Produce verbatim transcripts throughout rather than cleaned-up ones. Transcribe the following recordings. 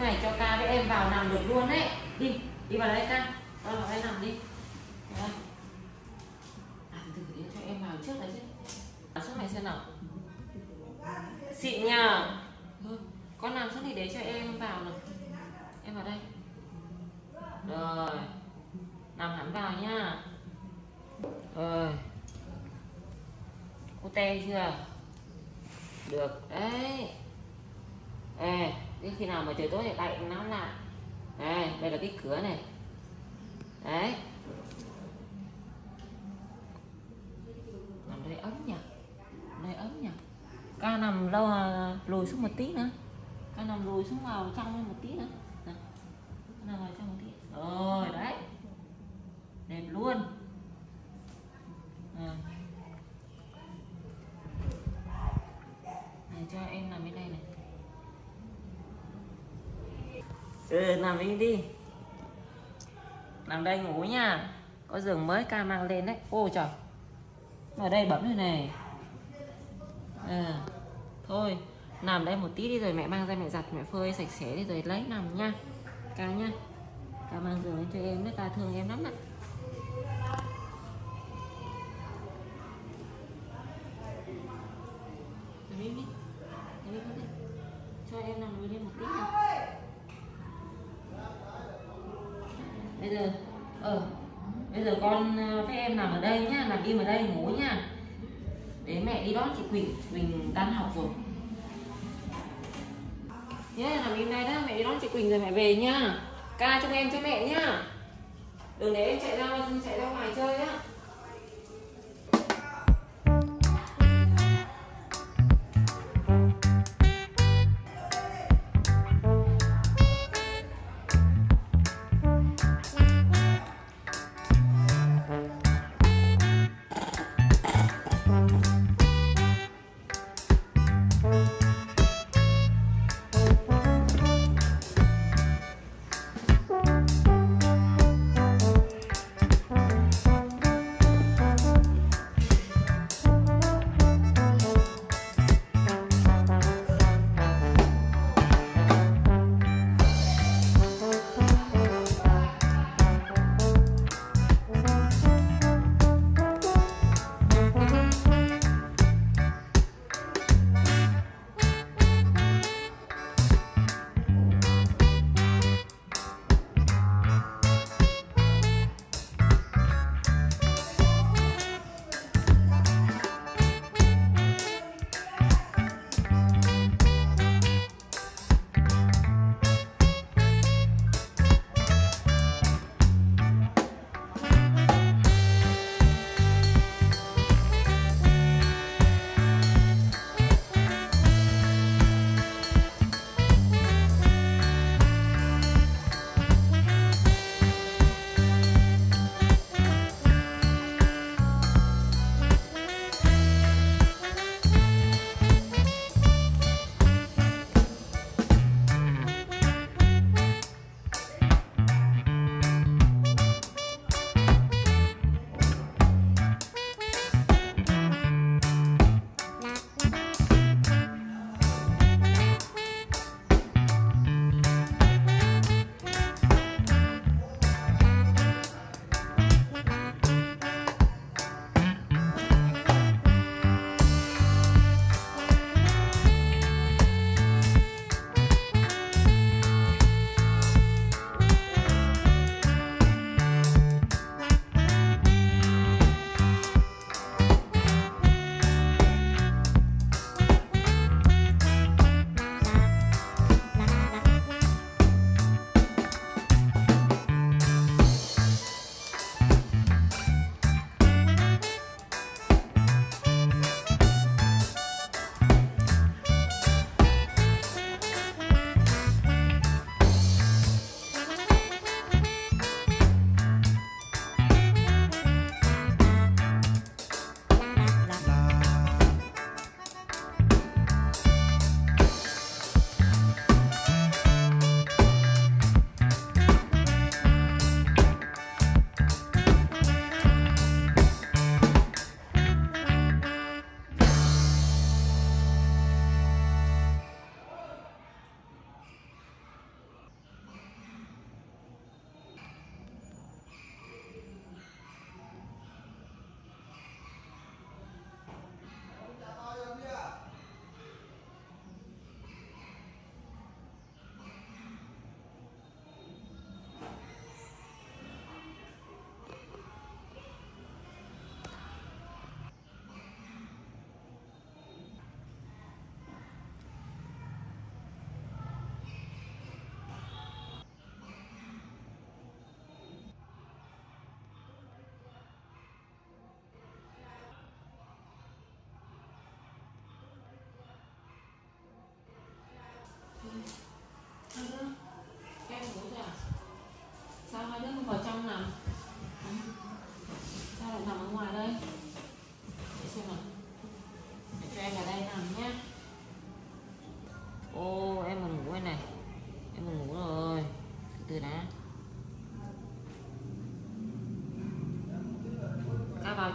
Này cho Ca với em vào nằm được luôn đấy. Đi, đi vào đây Ca. Con vào đây nằm đi. Làm thử đi cho em vào trước đấy chứ. Vào trước này xem nào. Xịn nhờ. Con làm trước thì để cho em vào nào. Em vào đây. Rồi. Nằm hẳn vào nha. Rồi. Cô tê chưa? Được đấy. Ê, khi nào mà trời tối thì đậy nó lại. Đây, đây là cái cửa này. Đấy. Nằm đây ấm nhỉ. Đây ấm nhỉ. Ca nằm lâu à, lùi xuống một tí nữa. Ca nằm lùi xuống vào trong một tí nữa. Nào. Ca nằm vào trong một tí. Rồi đấy. Đẹp luôn. À. Này cho em nằm bên đây này. Ừ, nằm đi đi. Nằm đây ngủ nha. Có giường mới Ca mang lên đấy. Ô trời. Ở đây bấm rồi này. À, thôi nằm đây một tí đi rồi mẹ mang ra mẹ giặt mẹ phơi sạch sẽ đi rồi lấy nằm nha Ca nha. Ca mang giường lên cho em đấy. Ca thương em lắm ạ. Đi đi. Đi đi. Cho em nằm ngồi lên một tí nào. Bây giờ, ờ, bây giờ con với em nằm ở đây nhá, nằm im ở đây ngủ nha. Để mẹ đi đón chị Quynh, Quynh tan học rồi. Nhá, yeah, nằm im đây đó, mẹ đi đón chị Quynh rồi mẹ về nhá. Ca trông em cho mẹ nhá. Đừng để em chạy ra, chạy ra ngoài chơi nhá.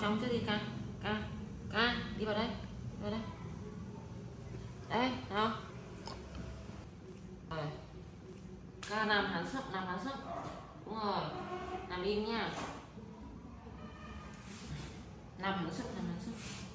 xong chứ đi Ka. Ka, Ka, đi vào đây, vào đây. Đây, nào. Rồi. Ka nằm hán sức, nằm hán sức. Đúng rồi. Nằm im nha. Nằm hán sức, nằm hán sức.